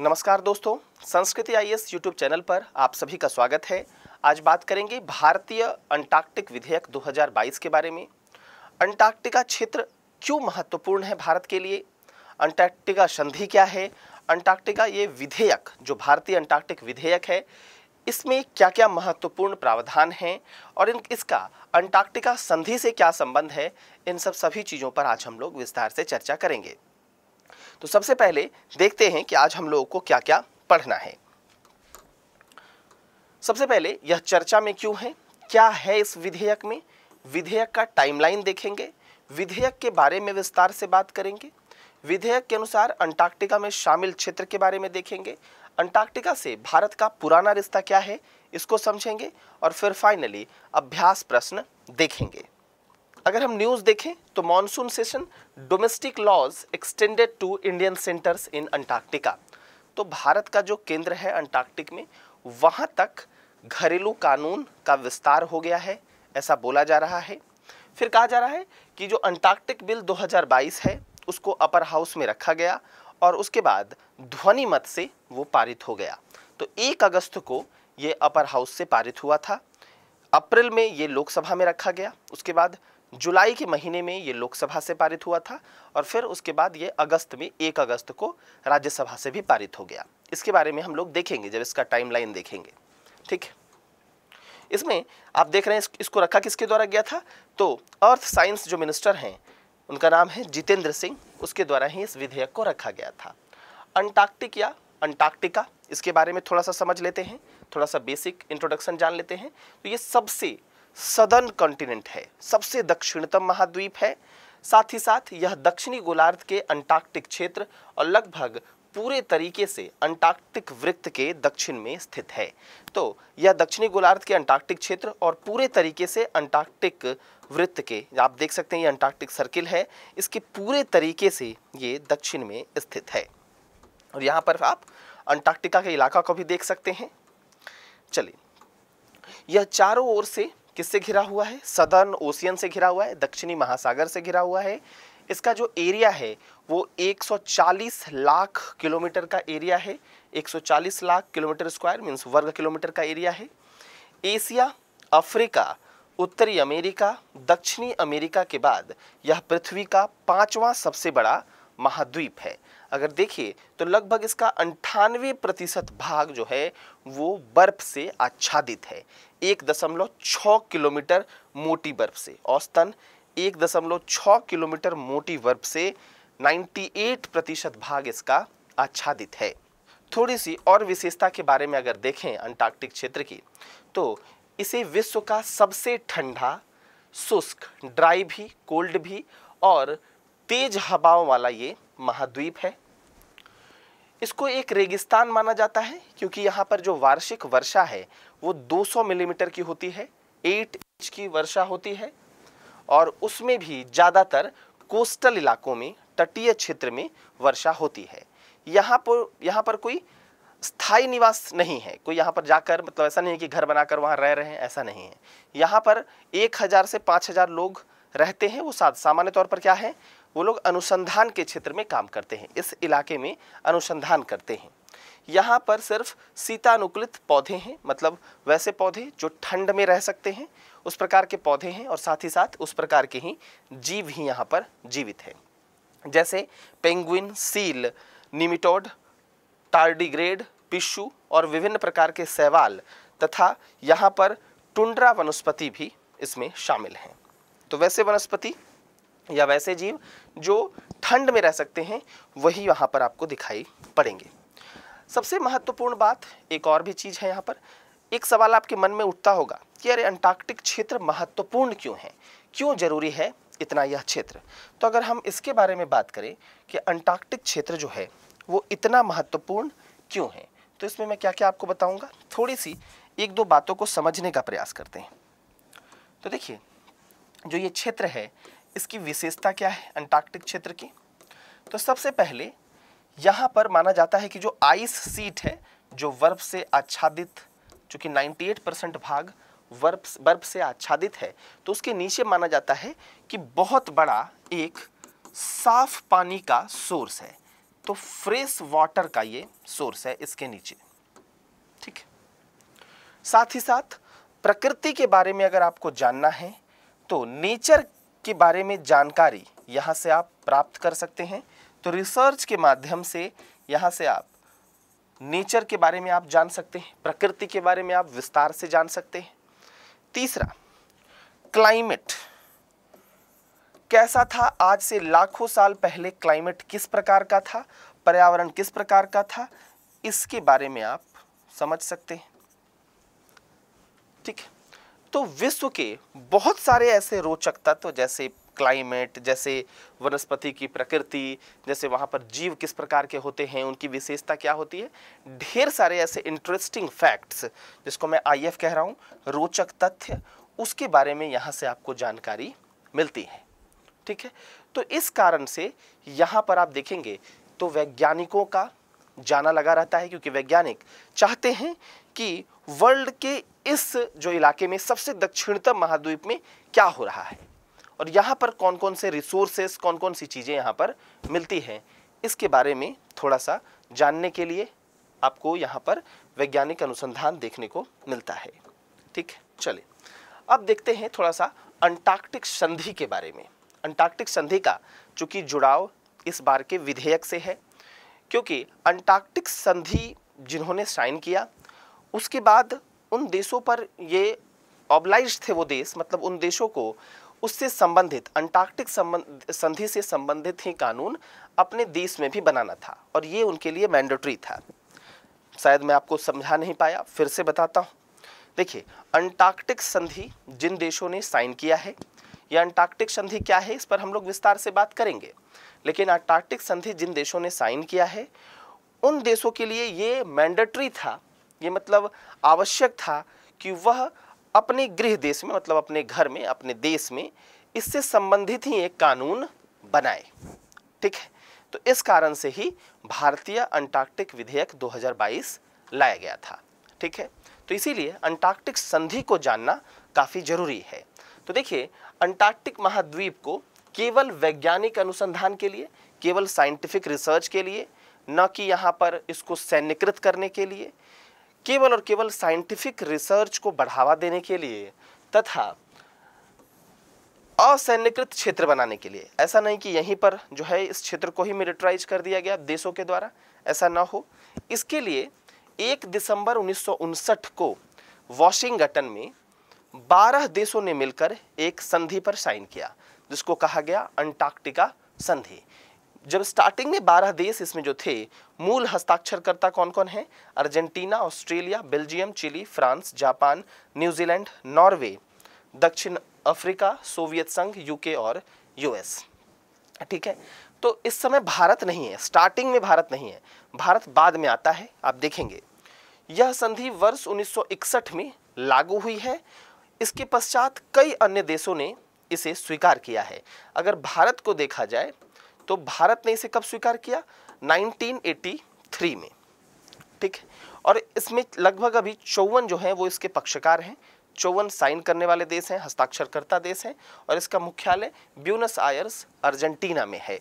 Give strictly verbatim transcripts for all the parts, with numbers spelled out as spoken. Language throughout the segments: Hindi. नमस्कार दोस्तों, संस्कृति आई एस यूट्यूब चैनल पर आप सभी का स्वागत है। आज बात करेंगे भारतीय अंटार्कटिक विधेयक दो हज़ार बाईस के बारे में। अंटार्कटिका क्षेत्र क्यों महत्वपूर्ण है भारत के लिए, अंटार्कटिका संधि क्या है, अंटार्कटिका ये विधेयक जो भारतीय अंटार्कटिक विधेयक है इसमें क्या क्या महत्वपूर्ण प्रावधान हैं और इन इसका अंटार्कटिका संधि से क्या संबंध है, इन सब सभी चीज़ों पर आज हम लोग विस्तार से चर्चा करेंगे। तो सबसे पहले देखते हैं कि आज हम लोगों को क्या क्या पढ़ना है। सबसे पहले यह चर्चा में क्यों है, क्या है इस विधेयक में, विधेयक का टाइमलाइन देखेंगे, विधेयक के बारे में विस्तार से बात करेंगे, विधेयक के अनुसार अंटार्कटिका में शामिल क्षेत्र के बारे में देखेंगे, अंटार्कटिका से भारत का पुराना रिश्ता क्या है इसको समझेंगे और फिर फाइनली अभ्यास प्रश्न देखेंगे। अगर हम न्यूज़ देखें तो monsoon session, domestic laws extended to Indian centres in Antarctica. तो भारत का जो केंद्र है अंटार्कटिक में, वहाँ तक घरेलू कानून का विस्तार हो गया है ऐसा बोला जा रहा है। फिर कहा जा रहा है कि जो अंटार्कटिक बिल दो हज़ार बाईस है उसको अपर हाउस में रखा गया और उसके बाद ध्वनि मत से वो पारित हो गया। तो एक अगस्त को ये अपर हाउस से पारित हुआ था, अप्रैल में ये लोकसभा में रखा गया, उसके बाद जुलाई के महीने में ये लोकसभा से पारित हुआ था और फिर उसके बाद ये अगस्त में एक अगस्त को राज्यसभा से भी पारित हो गया। इसके बारे में हम लोग देखेंगे जब इसका टाइमलाइन देखेंगे, ठीक है। इसमें आप देख रहे हैं इसको रखा किसके द्वारा गया था, तो अर्थ साइंस जो मिनिस्टर हैं उनका नाम है जितेंद्र सिंह, उसके द्वारा ही इस विधेयक को रखा गया था। अंटार्कटिक या अंटार्कटिका, इसके बारे में थोड़ा सा समझ लेते हैं, थोड़ा सा बेसिक इंट्रोडक्शन जान लेते हैं। तो ये सबसे सदर्न कॉन्टिनेंट है, सबसे दक्षिणतम महाद्वीप है, साथ ही साथ यह दक्षिणी गोलार्ध के अंटार्कटिक क्षेत्र और लगभग पूरे तरीके से अंटार्कटिक वृत्त के दक्षिण में स्थित है। तो यह दक्षिणी गोलार्ध के अंटार्कटिक क्षेत्र और पूरे तरीके से अंटार्कटिक वृत्त के, आप देख सकते हैं ये अंटार्कटिक सर्किल है, इसके पूरे तरीके से ये दक्षिण में स्थित है। और यहाँ पर आप अंटार्कटिका के इलाका को भी देख सकते हैं। चलिए, यह चारों ओर से किससे घिरा हुआ है, सदर्न ओशियन से घिरा हुआ है, दक्षिणी महासागर से घिरा हुआ है। इसका जो एरिया है वो एक सौ चालीस लाख किलोमीटर का एरिया है, एक सौ चालीस लाख किलोमीटर स्क्वायर मीन्स वर्ग किलोमीटर का एरिया है। एशिया, अफ्रीका, उत्तरी अमेरिका, दक्षिणी अमेरिका के बाद यह पृथ्वी का पांचवां सबसे बड़ा महाद्वीप है। अगर देखिए तो लगभग इसका अंठानवे प्रतिशत भाग जो है वो बर्फ से आच्छादित है, एक दशमलव छः किलोमीटर मोटी बर्फ से, औसतन एक दशमलव छः किलोमीटर मोटी बर्फ से अट्ठानवे प्रतिशत भाग इसका आच्छादित है। थोड़ी सी और विशेषता के बारे में अगर देखें अंटार्कटिक क्षेत्र की, तो इसे विश्व का सबसे ठंडा, शुष्क, ड्राई भी, कोल्ड भी और तेज हवाओं वाला ये महाद्वीप है। इसको एक रेगिस्तान माना जाता है क्योंकि यहाँ पर जो वार्षिक वर्षा है वो दो सौ मिलीमीटर की होती है, आठ इंच की वर्षा होती है और उसमें भी ज़्यादातर कोस्टल इलाकों में, तटीय क्षेत्र में वर्षा होती है। यहाँ पर यहाँ पर कोई स्थायी निवास नहीं है, कोई यहाँ पर जाकर मतलब ऐसा नहीं है कि घर बनाकर वहाँ रह रहे हैं, ऐसा नहीं है। यहाँ पर एक हज़ार से पाँच हज़ार लोग रहते हैं। वो सामान्य तौर पर क्या है, वो लोग अनुसंधान के क्षेत्र में काम करते हैं, इस इलाके में अनुसंधान करते हैं। यहाँ पर सिर्फ शीतानुकूलित पौधे हैं, मतलब वैसे पौधे जो ठंड में रह सकते हैं उस प्रकार के पौधे हैं और साथ ही साथ उस प्रकार के ही जीव ही यहाँ पर जीवित हैं, जैसे पेंगुइन, सील, निमिटोड, टार्डिग्रेड, पिशू और विभिन्न प्रकार के शैवाल तथा यहाँ पर टुंड्रा वनस्पति भी इसमें शामिल हैं। तो वैसे वनस्पति या वैसे जीव जो ठंड में रह सकते हैं वही यहाँ पर आपको दिखाई पड़ेंगे। सबसे महत्वपूर्ण बात एक और भी चीज़ है यहाँ पर। एक सवाल आपके मन में उठता होगा कि अरे अंटार्कटिक क्षेत्र महत्वपूर्ण क्यों है, क्यों जरूरी है इतना यह क्षेत्र। तो अगर हम इसके बारे में बात करें कि अंटार्कटिक क्षेत्र जो है वो इतना महत्वपूर्ण क्यों है, तो इसमें मैं क्या क्या आपको बताऊँगा, थोड़ी सी एक दो बातों को समझने का प्रयास करते हैं। तो देखिए, जो ये क्षेत्र है इसकी विशेषता क्या है अंटार्कटिक क्षेत्र की। तो सबसे पहले यहाँ पर माना जाता है कि जो आइस सीट है, जो बर्फ से आच्छादित, चूँकि अट्ठानवे परसेंट भाग बर्फ बर्फ से आच्छादित है, तो उसके नीचे माना जाता है कि बहुत बड़ा एक साफ पानी का सोर्स है। तो फ्रेश वाटर का ये सोर्स है इसके नीचे, ठीक है। साथ ही साथ प्रकृति के बारे में अगर आपको जानना है तो नेचर के बारे में जानकारी यहाँ से आप प्राप्त कर सकते हैं। तो रिसर्च के माध्यम से यहाँ से आप नेचर के बारे में आप जान सकते हैं, प्रकृति के बारे में आप विस्तार से जान सकते हैं। तीसरा, क्लाइमेट कैसा था, आज से लाखों साल पहले क्लाइमेट किस प्रकार का था, पर्यावरण किस प्रकार का था, इसके बारे में आप समझ सकते हैं, ठीक है। तो विश्व के बहुत सारे ऐसे रोचक तत्व जैसे क्लाइमेट, जैसे वनस्पति की प्रकृति, जैसे वहाँ पर जीव किस प्रकार के होते हैं, उनकी विशेषता क्या होती है, ढेर सारे ऐसे इंटरेस्टिंग फैक्ट्स जिसको मैं आई एफ कह रहा हूँ, रोचक तथ्य, उसके बारे में यहाँ से आपको जानकारी मिलती है, ठीक है। तो इस कारण से यहाँ पर आप देखेंगे तो वैज्ञानिकों का जाना लगा रहता है, क्योंकि वैज्ञानिक चाहते हैं कि वर्ल्ड के इस जो इलाके में सबसे दक्षिणतम महाद्वीप में क्या हो रहा है और यहाँ पर कौन कौन से रिसोर्सेस, कौन कौन सी चीज़ें यहाँ पर मिलती हैं, इसके बारे में थोड़ा सा जानने के लिए आपको यहाँ पर वैज्ञानिक अनुसंधान देखने को मिलता है, ठीक है। चलिए अब देखते हैं थोड़ा सा अंटार्कटिक संधि के बारे में। अंटार्कटिक संधि का चूँकि जुड़ाव इस बार के विधेयक से है, क्योंकि अंटार्कटिक संधि जिन्होंने साइन किया उसके बाद उन देशों पर ये ऑब्लाइज थे वो देश, मतलब उन देशों को उससे संबंधित अंटार्कटिक संबंध संधि से संबंधित ही कानून अपने देश में भी बनाना था और ये उनके लिए मैंडेटरी था। शायद मैं आपको समझा नहीं पाया, फिर से बताता हूँ। देखिए, अंटार्कटिक संधि जिन देशों ने साइन किया है, यह अंटार्कटिक संधि क्या है इस पर हम लोग विस्तार से बात करेंगे, लेकिन अंटार्कटिक संधि जिन देशों ने साइन किया है उन देशों के लिए ये मैंडेटरी था, ये मतलब आवश्यक था कि वह अपने गृह देश में, मतलब अपने घर में, अपने देश में इससे संबंधित ही एक कानून बनाए, ठीक है। तो इस कारण से ही भारतीय अंटार्कटिक विधेयक दो हज़ार बाईस लाया गया था, ठीक है। तो इसीलिए अंटार्कटिक संधि को जानना काफ़ी जरूरी है। तो देखिए, अंटार्कटिक महाद्वीप को केवल वैज्ञानिक अनुसंधान के लिए, केवल साइंटिफिक रिसर्च के लिए, न कि यहाँ पर इसको सैन्यकृत करने के लिए, केवल और केवल साइंटिफिक रिसर्च को बढ़ावा देने के लिए तथा असैन्यकृत क्षेत्र बनाने के लिए। ऐसा नहीं कि यहीं पर जो है इस क्षेत्र को ही मिलिट्राइज कर दिया गया देशों के द्वारा, ऐसा ना हो। इसके लिए एक दिसंबर उन्नीस सौ उनसठ को वॉशिंगटन में बारह देशों ने मिलकर एक संधि पर साइन किया जिसको कहा गया अंटार्कटिका संधि। जब स्टार्टिंग में बारह देश इसमें जो थे, मूल हस्ताक्षरकर्ता कौन कौन हैं? Argentina, Australia, Belgium, Chile, France, Japan, New Zealand, Norway, दक्षिण अफ्रीका, सोवियत संघ, यूके और यूएस, ठीक है। तो इस समय भारत नहीं है, स्टार्टिंग में भारत नहीं है, भारत बाद में आता है, आप देखेंगे। यह संधि वर्ष उन्नीस सौ इकसठ में लागू हुई है। इसके पश्चात कई अन्य देशों ने इसे स्वीकार किया है। अगर भारत को देखा जाए तो भारत ने इसे कब स्वीकार किया? उन्नीस सौ तिरासी में, ठीक है। और इसमें लगभग अभी चौवन जो हैं वो इसके पक्षकार हैं, चौवन साइन करने वाले देश हैं, हस्ताक्षरकर्ता देश हैं, और इसका मुख्यालय ब्यूनस आयर्स अर्जेंटीना में है।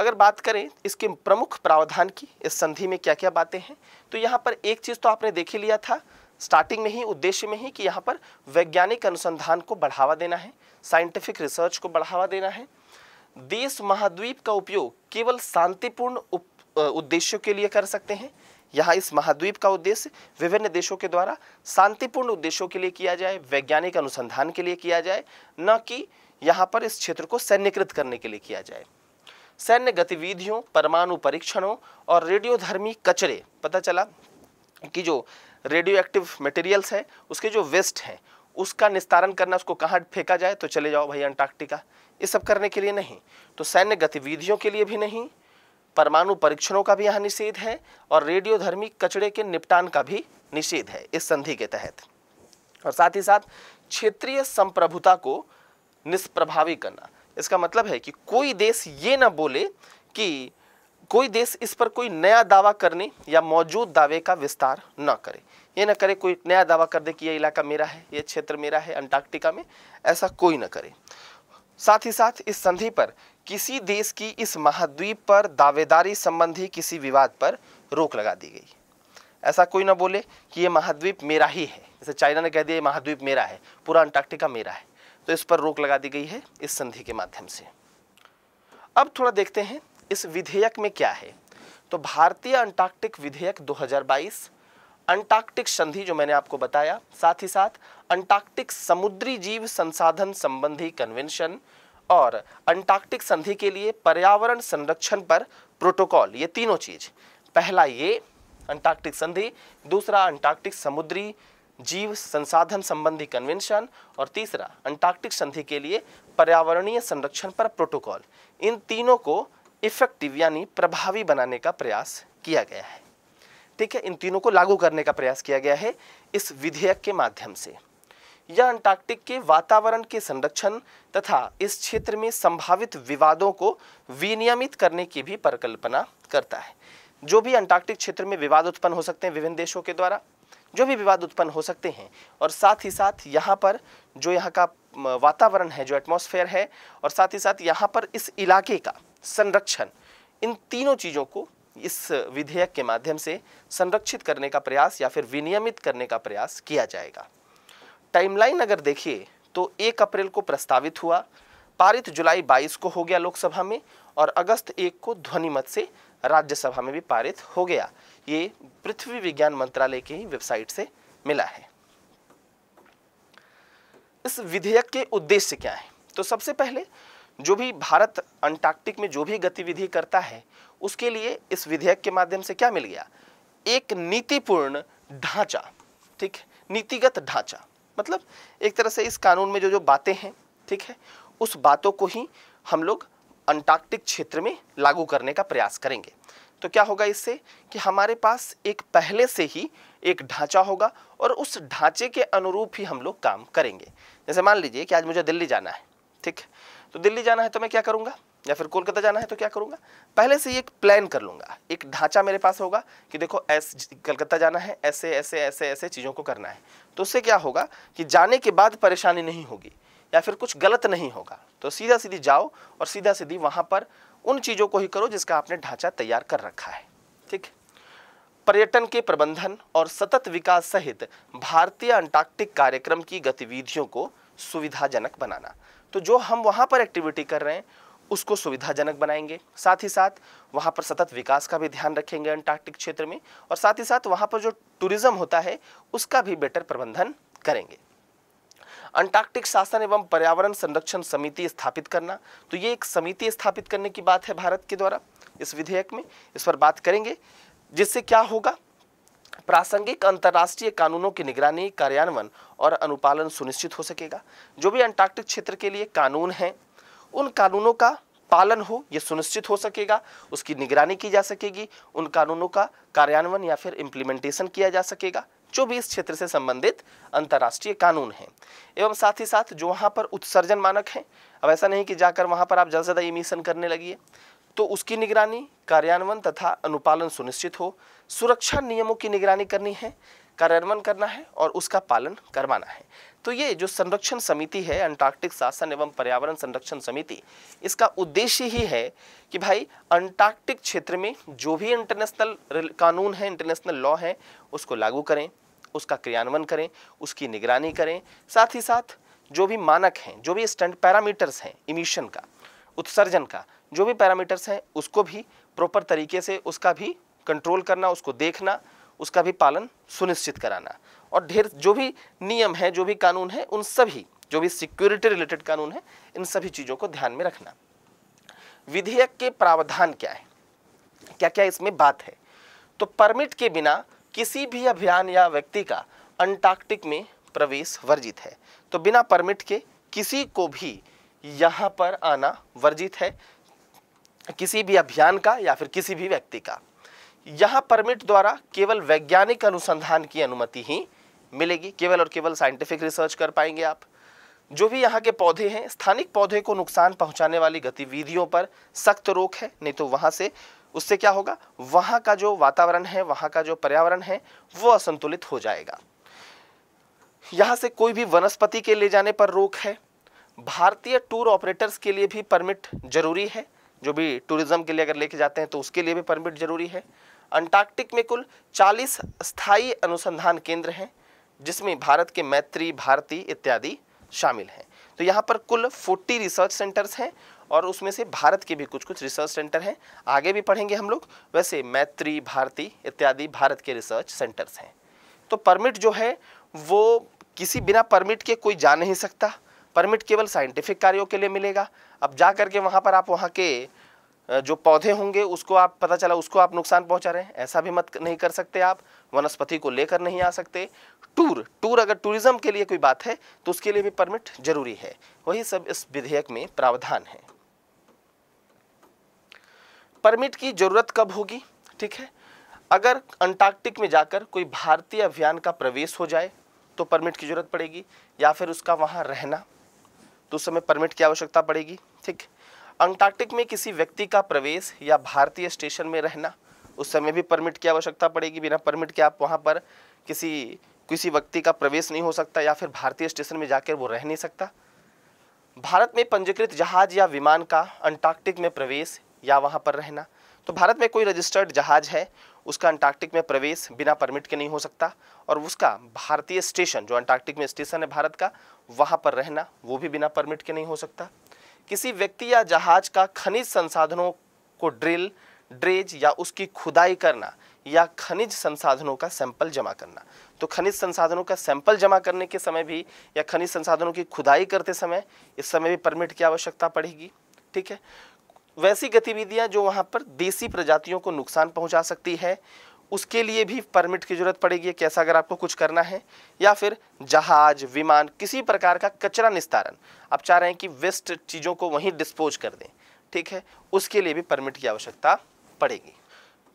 अगर बात करें इसके प्रमुख प्रावधान की, इस संधि में क्या क्या बातें हैं, तो यहाँ पर एक चीज़ तो आपने देख ही लिया था स्टार्टिंग में ही, उद्देश्य में ही, कि यहाँ पर वैज्ञानिक अनुसंधान को बढ़ावा देना है, साइंटिफिक रिसर्च को बढ़ावा देना है। देश महाद्वीप का उपयोग केवल शांतिपूर्ण उद्देश्यों के लिए कर सकते हैं। यहाँ इस महाद्वीप का उद्देश्य विभिन्न देशों के द्वारा शांतिपूर्ण उद्देश्यों के लिए किया जाए, वैज्ञानिक अनुसंधान के लिए किया जाए, न कि यहाँ पर इस क्षेत्र को सैन्यकृत करने के लिए किया जाए। सैन्य गतिविधियों, परमाणु परीक्षणों और रेडियोधर्मी कचरे, पता चला कि जो रेडियो एक्टिव मटेरियल्स है उसके जो वेस्ट हैं उसका निस्तारण करना, उसको कहाँ फेंका जाए, तो चले जाओ भाई अंटार्कटिका, ये सब करने के लिए नहीं। तो सैन्य गतिविधियों के लिए भी नहीं, परमाणु परीक्षणों का भी यहाँ निषेध है और रेडियोधर्मी कचरे के निपटान का भी निषेध है इस संधि के तहत। और साथ ही साथ क्षेत्रीय संप्रभुता को निष्प्रभावी करना, इसका मतलब है कि कोई देश ये ना बोले कि कोई देश इस पर कोई नया दावा करने या मौजूद दावे का विस्तार ना करे, ये ना करे कोई नया दावा कर दे कि ये इलाका मेरा है, ये क्षेत्र मेरा है अंटार्कटिका में, ऐसा कोई ना करे। साथ ही साथ इस संधि पर किसी देश की इस महाद्वीप पर दावेदारी संबंधी किसी विवाद पर रोक लगा दी गई। ऐसा कोई ना बोले कि ये महाद्वीप मेरा ही है, जैसे चाइना ने कह दिया ये महाद्वीप मेरा है, पूरा अंटार्कटिका मेरा है, तो इस पर रोक लगा दी गई है इस संधि के माध्यम से। अब थोड़ा देखते हैं इस विधेयक में क्या है। तो भारतीय अंटार्कटिक विधेयक दो हज़ार बाईस, अंटार्कटिक संधि जो मैंने आपको बताया, साथ ही साथ अंटार्कटिक समुद्री जीव संसाधन संबंधी कन्वेंशन और अंटार्कटिक संधि के लिए पर्यावरण संरक्षण पर प्रोटोकॉल, ये तीनों चीज, पहला ये अंटार्कटिक संधि, दूसरा अंटार्कटिक समुद्री जीव संसाधन संबंधी कन्वेंशन और तीसरा अंटार्कटिक संधि के लिए पर्यावरणीय संरक्षण पर प्रोटोकॉल, इन तीनों को इफेक्टिव यानी प्रभावी बनाने का प्रयास किया गया है। ठीक है, इन तीनों को लागू करने का प्रयास किया गया है इस विधेयक के माध्यम से। यह अंटार्कटिक के वातावरण के संरक्षण तथा इस क्षेत्र में संभावित विवादों को विनियमित करने की भी परिकल्पना करता है। जो भी अंटार्कटिक क्षेत्र में विवाद उत्पन्न हो सकते हैं विभिन्न देशों के द्वारा, जो भी विवाद उत्पन्न हो सकते हैं, और साथ ही साथ यहाँ पर जो यहाँ का वातावरण है, जो एटमॉस्फेयर है, और साथ ही साथ यहाँ पर इस इलाके का संरक्षण, इन तीनों चीज़ों को इस विधेयक के माध्यम से संरक्षित करने का प्रयास या फिर विनियमित करने का प्रयास किया जाएगा। टाइमलाइन अगर देखिए तो एक अप्रैल को प्रस्तावित हुआ, पारित जुलाई बाईस को हो गया लोकसभा में, और अगस्त एक को ध्वनिमत से राज्यसभा में भी पारित हो गया। ये पृथ्वी विज्ञान मंत्रालय की ही वेबसाइट से मिला है। इस विधेयक के उद्देश्य क्या है? तो सबसे पहले जो भी भारत अंटार्कटिक में जो भी गतिविधि करता है उसके लिए इस विधेयक के माध्यम से क्या मिल गया? एक नीतिपूर्ण ढांचा, ठीक, नीतिगत ढांचा, मतलब एक तरह से इस कानून में जो जो बातें हैं, ठीक है, उस बातों को ही हम लोग अंटार्कटिक क्षेत्र में लागू करने का प्रयास करेंगे। तो क्या होगा इससे कि हमारे पास एक पहले से ही एक ढांचा होगा और उस ढांचे के अनुरूप ही हम लोग काम करेंगे। जैसे मान लीजिए कि आज मुझे दिल्ली जाना है, ठीक, तो दिल्ली जाना है तो मैं क्या करूँगा, या फिर कोलकाता जाना है तो क्या करूँगा, पहले से ही एक प्लान कर लूँगा, एक ढांचा मेरे पास होगा कि देखो ऐसे कलकत्ता जाना है, ऐसे ऐसे ऐसे ऐसे चीज़ों को करना है। तो उससे क्या होगा कि जाने के बाद परेशानी नहीं होगी या फिर कुछ गलत नहीं होगा। तो सीधा सीधी जाओ और सीधा सीधी वहाँ पर उन चीज़ों को ही करो जिसका आपने ढांचा तैयार कर रखा है। ठीक, पर्यटन के प्रबंधन और सतत विकास सहित भारतीय अंटार्कटिक कार्यक्रम की गतिविधियों को सुविधाजनक बनाना, तो जो हम वहाँ पर एक्टिविटी कर रहे हैं उसको सुविधाजनक बनाएंगे, साथ ही साथ वहाँ पर सतत विकास का भी ध्यान रखेंगे अंटार्कटिक क्षेत्र में, और साथ ही साथ वहाँ पर जो टूरिज़्म होता है उसका भी बेटर प्रबंधन करेंगे। अंटार्कटिक शासन एवं पर्यावरण संरक्षण समिति स्थापित करना, तो ये एक समिति स्थापित करने की बात है भारत के द्वारा इस विधेयक में, इस पर बात करेंगे, जिससे क्या होगा, प्रासंगिक अंतर्राष्ट्रीय कानूनों की निगरानी, कार्यान्वयन और अनुपालन सुनिश्चित हो सकेगा। जो भी अंटार्कटिक क्षेत्र के लिए कानून हैं उन कानूनों का पालन हो, ये सुनिश्चित हो सकेगा, उसकी निगरानी की जा सकेगी, उन कानूनों का कार्यान्वयन या फिर इम्प्लीमेंटेशन किया जा सकेगा, जो भी इस क्षेत्र से संबंधित अंतर्राष्ट्रीय कानून हैं। एवं साथ ही साथ जो वहाँ पर उत्सर्जन मानक हैं, अब ऐसा नहीं कि जाकर वहाँ पर आप ज़्यादा से ज़्यादा इमिशन करने लगिए, तो उसकी निगरानी, कार्यान्वयन तथा अनुपालन सुनिश्चित हो। सुरक्षा नियमों की निगरानी करनी है, कार्यान्वयन करना है और उसका पालन करवाना है। तो ये जो संरक्षण समिति है, अंटार्कटिक शासन एवं पर्यावरण संरक्षण समिति, इसका उद्देश्य ही है कि भाई अंटार्कटिक क्षेत्र में जो भी इंटरनेशनल कानून है, इंटरनेशनल लॉ है, उसको लागू करें, उसका क्रियान्वयन करें, उसकी निगरानी करें, साथ ही साथ जो भी मानक हैं, जो भी स्टैंड पैरामीटर्स हैं इमिशन का, उत्सर्जन का, जो भी पैरामीटर्स हैं उसको भी प्रॉपर तरीके से उसका भी कंट्रोल करना, उसको देखना, उसका भी पालन सुनिश्चित कराना, और ढेर जो भी नियम है, जो भी कानून है, उन सभी, जो भी सिक्योरिटी रिलेटेड कानून है, इन सभी चीज़ों को ध्यान में रखना। विधेयक के प्रावधान क्या है, क्या क्या इसमें बात है? तो परमिट के बिना किसी भी अभियान या व्यक्ति का अंटार्कटिक में प्रवेश वर्जित है। तो बिना परमिट के किसी को भी यहाँ पर आना वर्जित है, किसी भी अभियान का या फिर किसी भी व्यक्ति का। यहाँ परमिट द्वारा केवल वैज्ञानिक अनुसंधान की अनुमति ही मिलेगी, केवल और केवल साइंटिफिक रिसर्च कर पाएंगे आप। जो भी यहाँ के पौधे हैं, स्थानिक पौधे को नुकसान पहुँचाने वाली गतिविधियों पर सख्त रोक है, नहीं तो वहाँ से, उससे क्या होगा, वहाँ का जो वातावरण है, वहाँ का जो पर्यावरण है, वो असंतुलित हो जाएगा। यहाँ से कोई भी वनस्पति के ले जाने पर रोक है, भारतीय टूर ऑपरेटर्स के लिए भी परमिट जरूरी है, जो भी टूरिज्म के लिए अगर लेके जाते हैं तो उसके लिए भी परमिट जरूरी है। अंटार्कटिक में कुल चालीस स्थायी अनुसंधान केंद्र हैं, जिसमें भारत के मैत्री, भारती इत्यादि शामिल हैं। तो यहाँ पर कुल चालीस रिसर्च सेंटर्स हैं और उसमें से भारत के भी कुछ कुछ रिसर्च सेंटर हैं, आगे भी पढ़ेंगे हम लोग। वैसे मैत्री, भारती इत्यादि भारत के रिसर्च सेंटर्स हैं। तो परमिट जो है वो किसी बिना परमिट के कोई जा नहीं सकता, परमिट केवल साइंटिफिक कार्यों के लिए मिलेगा। अब जा करके वहाँ पर आप वहाँ के जो पौधे होंगे उसको आप पता चला उसको आप नुकसान पहुंचा रहे हैं, ऐसा भी मत नहीं कर सकते। आप वनस्पति को लेकर नहीं आ सकते। टूर टूर अगर टूरिज्म के लिए कोई बात है तो उसके लिए भी परमिट जरूरी है। वही सब इस विधेयक में प्रावधान है। परमिट की जरूरत कब होगी? ठीक है, अगर अंटार्कटिक में जाकर कोई भारतीय अभियान का प्रवेश हो जाए तो परमिट की जरूरत पड़ेगी, या फिर उसका वहाँ रहना, तो उस समय परमिट की आवश्यकता पड़ेगी। ठीक, अंटार्कटिक में किसी व्यक्ति का प्रवेश या भारतीय स्टेशन में रहना, उस समय भी परमिट की आवश्यकता पड़ेगी। बिना परमिट के आप वहाँ पर किसी किसी व्यक्ति का प्रवेश नहीं हो सकता, या फिर भारतीय स्टेशन में जाकर वो रह नहीं सकता। भारत में पंजीकृत जहाज या विमान का अंटार्कटिक में प्रवेश या वहाँ पर रहना, तो भारत में कोई रजिस्टर्ड जहाज है उसका अंटार्कटिक में प्रवेश बिना परमिट के नहीं हो सकता, और उसका भारतीय स्टेशन, जो अंटार्कटिक में स्टेशन है भारत का, वहाँ पर रहना वो भी बिना परमिट के नहीं हो सकता। किसी व्यक्ति या जहाज का खनिज संसाधनों को ड्रिल, ड्रेज या उसकी खुदाई करना, या खनिज संसाधनों का सैंपल जमा करना, तो खनिज संसाधनों का सैंपल जमा करने के समय भी या खनिज संसाधनों की खुदाई करते समय, इस समय भी परमिट की आवश्यकता पड़ेगी। ठीक है, वैसी गतिविधियां जो वहां पर देसी प्रजातियों को नुकसान पहुंचा सकती है उसके लिए भी परमिट की जरूरत पड़ेगी। कैसा, अगर आपको कुछ करना है, या फिर जहाज, विमान, किसी प्रकार का कचरा निस्तारण, आप चाह रहे हैं कि वेस्ट चीज़ों को वहीं डिस्पोज कर दें, ठीक है, उसके लिए भी परमिट की आवश्यकता पड़ेगी।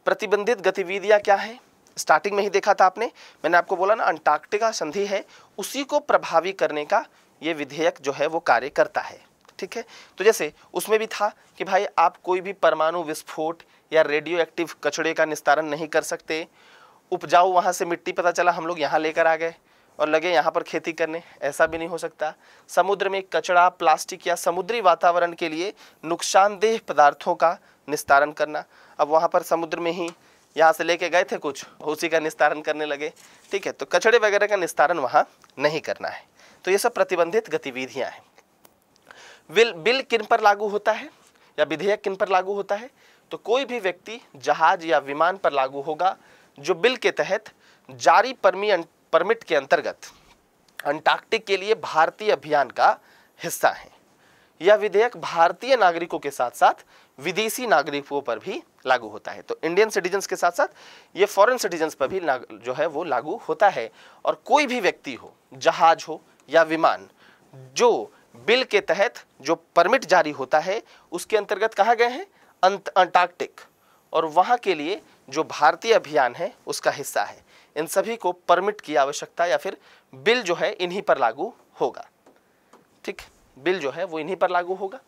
प्रतिबंधित गतिविधियां क्या है, स्टार्टिंग में ही देखा था आपने, मैंने आपको बोला ना, अंटार्कटिका संधि है उसी को प्रभावी करने का ये विधेयक जो है वो कार्य करता है। ठीक है, तो जैसे उसमें भी था कि भाई आप कोई भी परमाणु विस्फोट या रेडियो एक्टिव कचड़े का निस्तारण नहीं कर सकते। उपजाऊ वहाँ से मिट्टी पता चला हम लोग यहाँ लेकर आ गए और लगे यहाँ पर खेती करने, ऐसा भी नहीं हो सकता। समुद्र में कचड़ा, प्लास्टिक या समुद्री वातावरण के लिए नुकसानदेह पदार्थों का निस्तारण करना, अब वहाँ पर समुद्र में ही यहाँ से लेके गए थे कुछ, उसी का निस्तारण करने लगे। ठीक है, तो कचड़े वगैरह का निस्तारण वहाँ नहीं करना है। तो ये सब प्रतिबंधित गतिविधियाँ हैं। बिल बिल किन पर लागू होता है या विधेयक किन पर लागू होता है? तो कोई भी व्यक्ति, जहाज या विमान पर लागू होगा जो बिल के तहत जारी परमिट के अंतर्गत अंटार्कटिक के लिए भारतीय अभियान का हिस्सा है। यह विधेयक भारतीय नागरिकों के साथ साथ विदेशी नागरिकों पर भी लागू होता है। तो इंडियन सिटीजन्स के साथ साथ ये फॉरेन सिटीजन्स पर भी जो है वो लागू होता है। और कोई भी व्यक्ति हो, जहाज हो या विमान, जो बिल के तहत जो परमिट जारी होता है उसके अंतर्गत कहा गया है अंटार्कटिक, और वहाँ के लिए जो भारतीय अभियान है उसका हिस्सा है, इन सभी को परमिट की आवश्यकता या फिर बिल जो है इन्हीं पर लागू होगा। ठीक, बिल जो है वो इन्हीं पर लागू होगा।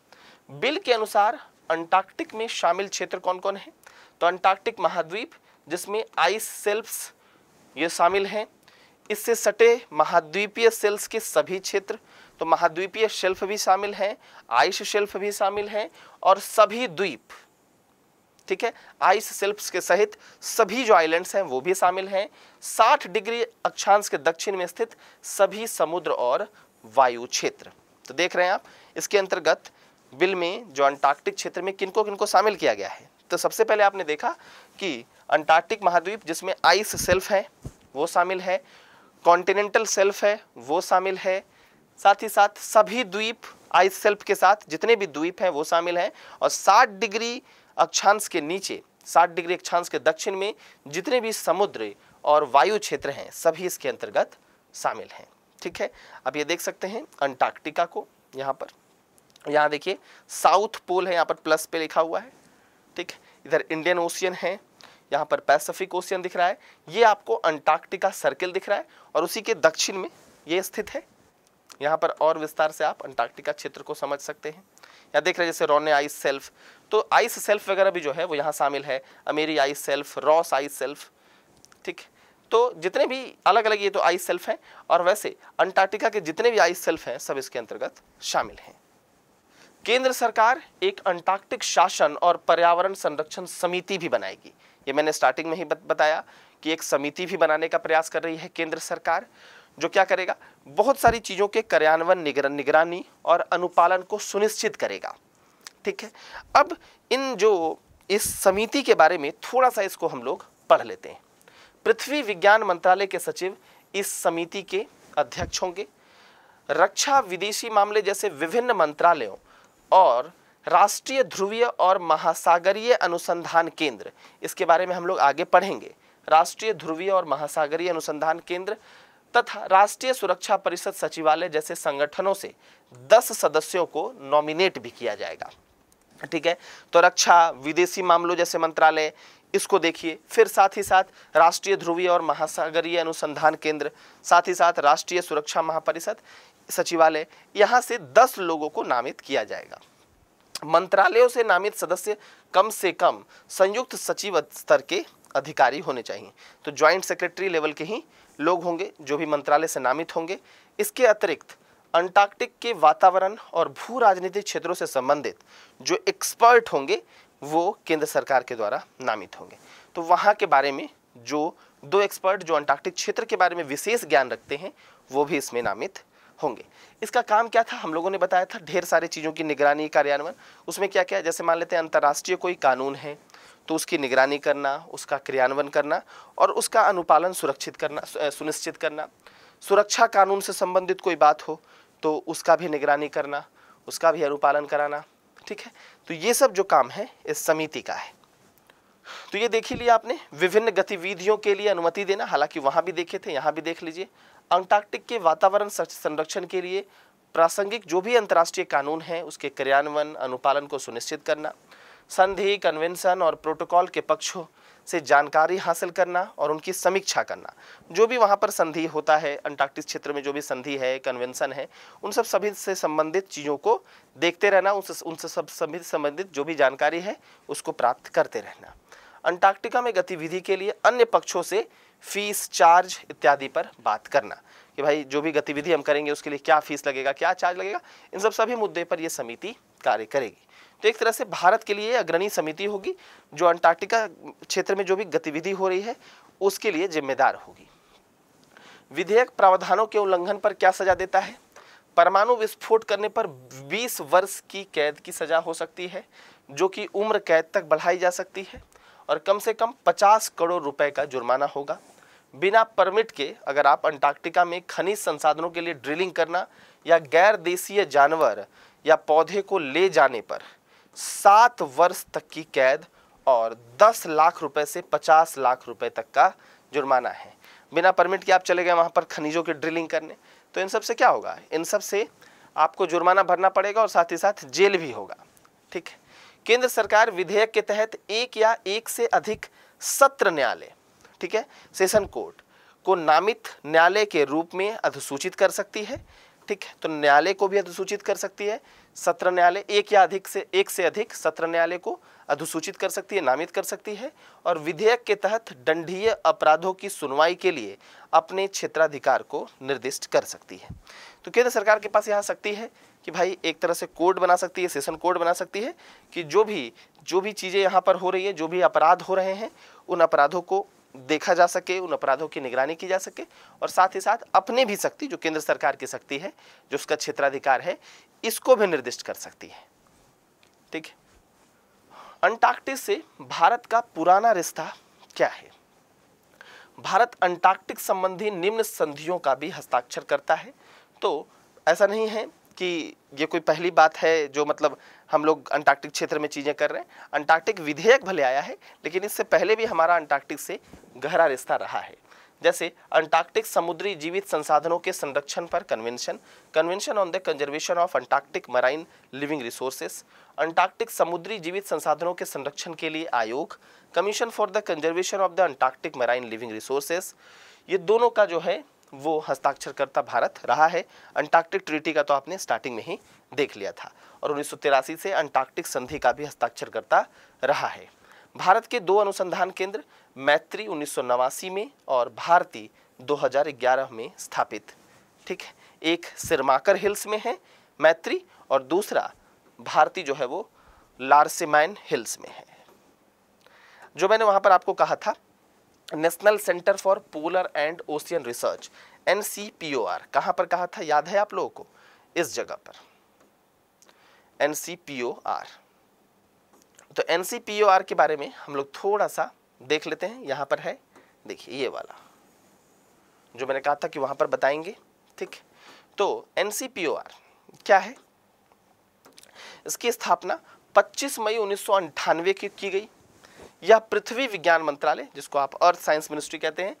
बिल के अनुसार अंटार्कटिक में शामिल क्षेत्र कौन कौन है? तो अंटार्कटिक महाद्वीप, जिसमें आइस सेल्स ये शामिल हैं, इससे सटे महाद्वीपीय सेल्स के सभी क्षेत्र, तो महाद्वीपीय शेल्फ भी शामिल हैं, आइस शेल्फ भी शामिल हैं, और सभी द्वीप, ठीक है, आइस शेल्फ्स के सहित सभी जो आइलैंड्स हैं वो भी शामिल हैं। साठ डिग्री अक्षांश के दक्षिण में स्थित सभी समुद्र और वायु क्षेत्र। तो देख रहे हैं आप, इसके अंतर्गत बिल में जो अंटार्कटिक क्षेत्र में किनको किनको शामिल किया गया है। तो सबसे पहले आपने देखा कि अंटार्कटिक महाद्वीप, जिसमें आइस शेल्फ है वो शामिल है, कॉन्टिनेंटल शेल्फ है वो शामिल है, साथ ही साथ सभी द्वीप आइस शेल्फ के साथ जितने भी द्वीप हैं वो शामिल हैं, और साठ डिग्री अक्षांश के नीचे, साठ डिग्री अक्षांश के दक्षिण में जितने भी समुद्र और वायु क्षेत्र हैं सभी इसके अंतर्गत शामिल हैं। ठीक है, अब ये देख सकते हैं अंटार्कटिका को, यहाँ पर, यहाँ देखिए साउथ पोल है, यहाँ पर प्लस पे लिखा हुआ है, ठीक है, इधर इंडियन ओशियन है, यहाँ पर पैसिफिक ओशियन दिख रहा है, ये आपको अंटार्कटिका सर्किल दिख रहा है और उसी के दक्षिण में ये स्थित है। यहाँ पर और विस्तार से आप अंटार्कटिका क्षेत्र को समझ सकते हैं। यहाँ देख रहे हैं जैसे रोने आइस सेल्फ, तो आइस सेल्फ वगैरह भी जो है वो यहाँ शामिल है, Amery ice shelf, Ross ice shelf. ठीक, तो जितने भी अलग अलग ये तो आइस सेल्फ हैं और वैसे अंटार्कटिका के जितने भी आइस सेल्फ हैं सब इसके अंतर्गत शामिल हैं। केंद्र सरकार एक अंटार्कटिक शासन और पर्यावरण संरक्षण समिति भी बनाएगी। ये मैंने स्टार्टिंग में ही बताया कि एक समिति भी बनाने का प्रयास कर रही है केंद्र सरकार, जो क्या करेगा, बहुत सारी चीज़ों के कार्यान्वयन, निगरानी और अनुपालन को सुनिश्चित करेगा। ठीक है, अब इन जो इस समिति के बारे में थोड़ा सा इसको हम लोग पढ़ लेते हैं। पृथ्वी विज्ञान मंत्रालय के सचिव इस समिति के अध्यक्ष होंगे। रक्षा, विदेशी मामले जैसे विभिन्न मंत्रालयों और राष्ट्रीय ध्रुवीय और महासागरीय अनुसंधान केंद्र, इसके बारे में हम लोग आगे पढ़ेंगे, राष्ट्रीय ध्रुवीय और महासागरीय अनुसंधान केंद्र तथा राष्ट्रीय सुरक्षा परिषद सचिवालय जैसे संगठनों से दस सदस्यों को नॉमिनेट भी किया जाएगा। ठीक है, तो रक्षा, विदेशी मामलों जैसे मंत्रालय, इसको देखिए, फिर साथ ही साथ राष्ट्रीय ध्रुवीय और महासागरीय अनुसंधान केंद्र, साथ ही साथ राष्ट्रीय सुरक्षा महापरिषद सचिवालय, यहाँ से दस लोगों को नामित किया जाएगा। मंत्रालयों से नामित सदस्य कम से कम संयुक्त सचिव स्तर के अधिकारी होने चाहिए, तो ज्वाइंट सेक्रेटरी लेवल के ही लोग होंगे जो भी मंत्रालय से नामित होंगे। इसके अतिरिक्त अंटार्कटिक के वातावरण और भू राजनीतिक क्षेत्रों से संबंधित जो एक्सपर्ट होंगे वो केंद्र सरकार के द्वारा नामित होंगे। तो वहाँ के बारे में जो दो एक्सपर्ट जो अंटार्कटिक क्षेत्र के बारे में विशेष ज्ञान रखते हैं वो भी इसमें नामित होंगे। इसका काम क्या था, हम लोगों ने बताया था, ढेर सारी चीज़ों की निगरानी, कार्यान्वयन, उसमें क्या क्या, जैसे मान लेते हैं अंतर्राष्ट्रीय कोई कानून है तो उसकी निगरानी करना, उसका क्रियान्वयन करना और उसका अनुपालन सुरक्षित करना, सुनिश्चित करना। सुरक्षा कानून से संबंधित कोई बात हो तो उसका भी निगरानी करना, उसका भी अनुपालन कराना। ठीक है, तो ये सब जो काम है इस समिति का है। तो ये देख ही लिया आपने, विभिन्न गतिविधियों के लिए अनुमति देना, हालांकि वहाँ भी देखे थे, यहाँ भी देख लीजिए। अंटार्कटिक के वातावरण संरक्षण के लिए प्रासंगिक जो भी अंतर्राष्ट्रीय कानून है उसके क्रियान्वयन, अनुपालन को सुनिश्चित करना। संधि, कन्वेंशन और प्रोटोकॉल के पक्षों से जानकारी हासिल करना और उनकी समीक्षा करना। जो भी वहाँ पर संधि होता है, अंटार्कटिक क्षेत्र में जो भी संधि है, कन्वेंशन है, उन सब सभी से संबंधित चीज़ों को देखते रहना, उनसे उनसे सब सभी संबंधित जो भी जानकारी है उसको प्राप्त करते रहना। अंटार्कटिका में गतिविधि के लिए अन्य पक्षों से फीस, चार्ज इत्यादि पर बात करना कि भाई जो भी गतिविधि हम करेंगे उसके लिए क्या फीस लगेगा, क्या चार्ज लगेगा, इन सब सभी मुद्दे पर ये समिति कार्य करेगी। तो एक तरह से भारत के लिए अग्रणी समिति होगी जो अंटार्कटिका क्षेत्र में जो भी गतिविधि हो रही है उसके लिए जिम्मेदार होगी। विधेयक प्रावधानों के उल्लंघन पर क्या सजा देता है? परमाणु विस्फोट करने पर बीस वर्ष की कैद की सजा हो सकती है, जो कि उम्र कैद तक बढ़ाई जा सकती है और कम से कम पचास करोड़ रुपए का जुर्माना होगा। बिना परमिट के अगर आप अंटार्कटिका में खनिज संसाधनों के लिए ड्रिलिंग करना या गैर देशीय जानवर या पौधे को ले जाने पर सात वर्ष तक की कैद और दस लाख रुपए से पचास लाख रुपए तक का जुर्माना है। बिना परमिट के आप चले गए वहाँ पर खनिजों की ड्रिलिंग करने, तो इन सब से क्या होगा, इन सब से आपको जुर्माना भरना पड़ेगा और साथ ही साथ जेल भी होगा। ठीक है, केंद्र सरकार विधेयक के तहत एक या एक से अधिक सत्र न्यायालय, ठीक है, सेशन कोर्ट को नामित न्यायालय के रूप में अधिसूचित कर सकती है। ठीक है, तो न्यायालय को भी अधिसूचित कर सकती है, सत्र न्यायालय, एक या अधिक से एक से अधिक सत्र न्यायालय को अधिसूचित कर सकती है, नामित कर सकती है और विधेयक के तहत दंडनीय अपराधों की सुनवाई के लिए अपने क्षेत्राधिकार को निर्दिष्ट कर सकती है। तो केंद्र सरकार के पास यहाँ शक्ति है कि भाई एक तरह से कोड बना सकती है, सेशन कोड बना सकती है कि जो भी जो भी चीज़ें यहाँ पर हो रही है, जो भी अपराध हो रहे हैं, उन अपराधों को देखा जा सके, उन अपराधों की निगरानी की जा सके और साथ ही साथ अपने भी शक्ति, जो केंद्र सरकार की शक्ति है, जो उसका क्षेत्राधिकार है, इसको भी निर्दिष्ट कर सकती है। ठीक है, अंटार्कटिक से भारत का पुराना रिश्ता क्या है? भारत अंटार्कटिक संबंधी निम्न संधियों का भी हस्ताक्षर करता है। तो ऐसा नहीं है कि ये कोई पहली बात है जो मतलब हम लोग अंटार्कटिक क्षेत्र में चीज़ें कर रहे हैं। अंटार्कटिक विधेयक भले आया है लेकिन इससे पहले भी हमारा अंटार्कटिक से गहरा रिश्ता रहा है, जैसे अंटार्कटिक समुद्री जीवित संसाधनों के संरक्षण पर convention, convention on the conservation of Antarctic marine living resources, Antarctic समुद्री जीवित संसाधनों के संरक्षण के लिए आयोग, commission for the conservation of the Antarctic marine living resources, ये दोनों का जो है वो हस्ताक्षरकर्ता भारत रहा है। अंटार्कटिक ट्रीटी का तो आपने स्टार्टिंग में ही देख लिया था और उन्नीस सौ तिरासी से अंटार्कटिक संधि का भी हस्ताक्षरकर्ता रहा है। भारत के दो अनुसंधान केंद्र मैत्री उन्नीस सौ नवासी में और भारती दो हज़ार ग्यारह में स्थापित, ठीक है। एक सिरमाकर हिल्स में है मैत्री और दूसरा भारती जो है वो लारसेमैन हिल्स में है। जो मैंने वहाँ पर आपको कहा था national centre for polar and ocean research N C P O R, कहाँ पर कहा था याद है आप लोगों को? इस जगह पर N C P O R. तो N C P O R के बारे में हम लोग थोड़ा सा देख लेते हैं। यहाँ पर है, देखिए ये वाला जो मैंने कहा था कि वहाँ पर बताएंगे, ठीक। तो N C P O R क्या है? इसकी स्थापना पच्चीस मई उन्नीस सौ अट्ठानवे की की गई। यह पृथ्वी विज्ञान मंत्रालय, जिसको आप अर्थ साइंस मिनिस्ट्री कहते हैं,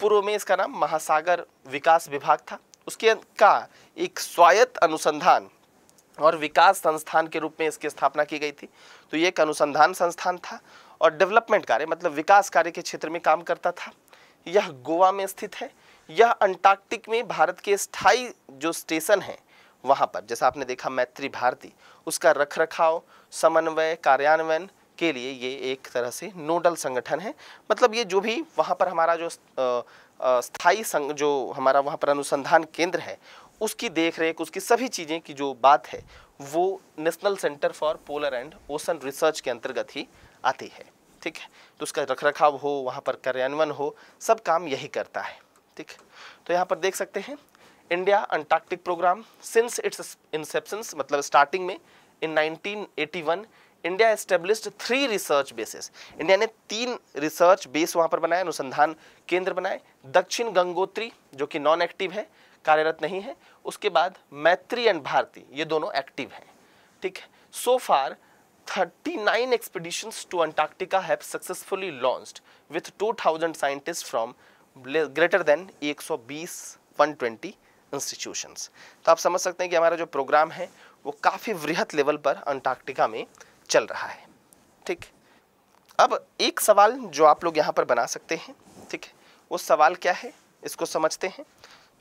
पूर्व में इसका नाम महासागर विकास विभाग था, उसके का एक स्वायत्त अनुसंधान और विकास संस्थान के रूप में इसकी स्थापना की गई थी। तो ये एक अनुसंधान संस्थान था और डेवलपमेंट कार्य मतलब विकास कार्य के क्षेत्र में काम करता था। यह गोवा में स्थित है। यह अंटार्कटिक में भारत के स्थायी जो स्टेशन हैं वहाँ पर, जैसा आपने देखा मैत्री भारती, उसका रखरखाव समन्वय कार्यान्वयन के लिए ये एक तरह से नोडल संगठन है। मतलब ये जो भी वहाँ पर हमारा जो स्थायी संग जो हमारा वहाँ पर अनुसंधान केंद्र है उसकी देखरेख, उसकी सभी चीज़ें की जो बात है वो national centre for polar and ocean research के अंतर्गत ही आती है, ठीक है। तो उसका रखरखाव हो, वहाँ पर कार्यान्वयन हो, सब काम यही करता है, ठीक। तो यहाँ पर देख सकते हैं India Antarctic programme since its inception, मतलब स्टार्टिंग में in nineteen eighty one India established three research bases. India ने तीन रिसर्च बेस वहाँ पर बनाए, अनुसंधान केंद्र बनाए। दक्षिण गंगोत्री जो कि नॉन एक्टिव है, कार्यरत नहीं है, उसके बाद मैत्री एंड भारती, ये दोनों एक्टिव हैं, ठीक है। So far thirty nine expeditions to Antarctica have successfully launched with two thousand scientist from greater than one hundred twenty institutions. तो आप समझ सकते हैं कि हमारा जो प्रोग्राम है वो काफ़ी वृहत लेवल पर अंटार्कटिका में चल रहा है, ठीक। अब एक सवाल जो आप लोग यहाँ पर बना सकते हैं, ठीक है, वो सवाल क्या है इसको समझते हैं।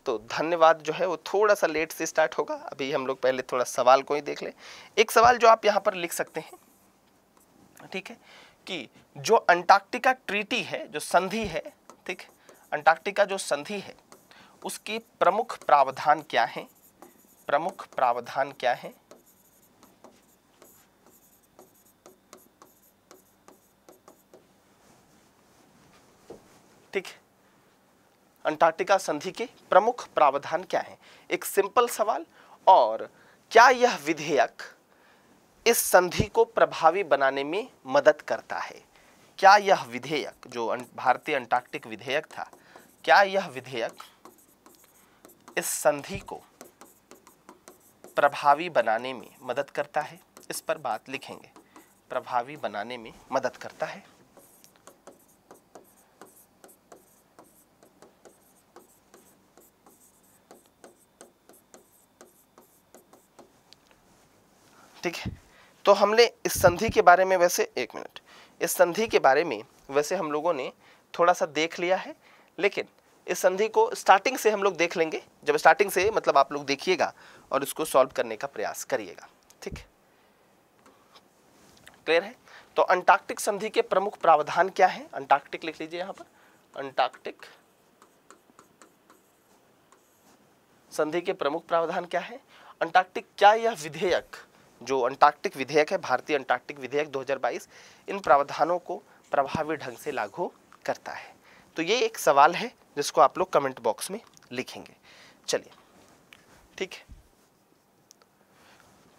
तो धन्यवाद जो है वो थोड़ा सा लेट से स्टार्ट होगा, अभी हम लोग पहले थोड़ा सवाल को ही देख ले। एक सवाल जो आप यहाँ पर लिख सकते हैं, ठीक है, कि जो अंटार्कटिका ट्रीटी है, जो संधि है, ठीक, अंटार्कटिका जो संधि है उसके प्रमुख प्रावधान क्या हैं? प्रमुख प्रावधान क्या हैं? ठीक, अंटार्कटिका संधि के प्रमुख प्रावधान क्या हैं? एक सिंपल सवाल। और क्या यह विधेयक इस संधि को प्रभावी बनाने में मदद करता है? क्या यह विधेयक जो भारतीय अंटार्कटिक विधेयक था, क्या यह विधेयक इस संधि को प्रभावी बनाने में मदद करता है? इस पर बात लिखेंगे, प्रभावी बनाने में मदद करता है। ठीक है, तो हमने इस संधि के बारे में वैसे एक मिनट इस संधि के बारे में वैसे हम लोगों ने थोड़ा सा देख लिया है, लेकिन इस संधि को स्टार्टिंग से हम लोग देख लेंगे। जब स्टार्टिंग से मतलब आप लोग देखिएगा और इसको सॉल्व करने का प्रयास करिएगा, ठीक, क्लियर है। तो अंटार्कटिक संधि के प्रमुख प्रावधान क्या है? अंटार्कटिक लिख लीजिए यहाँ पर, अंटार्कटिक संधि के प्रमुख प्रावधान क्या है? अंटार्कटिक, क्या यह विधेयक जो अंटार्कटिक विधेयक है, भारतीय अंटार्कटिक विधेयक दो हज़ार बाईस, इन प्रावधानों को प्रभावी ढंग से लागू करता है? तो ये एक सवाल है जिसको आप लोग कमेंट बॉक्स में लिखेंगे। चलिए, ठीक है,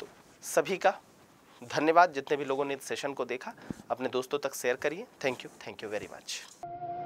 तो सभी का धन्यवाद, जितने भी लोगों ने इस सेशन को देखा। अपने दोस्तों तक शेयर करिए। Thank you, thank you very much.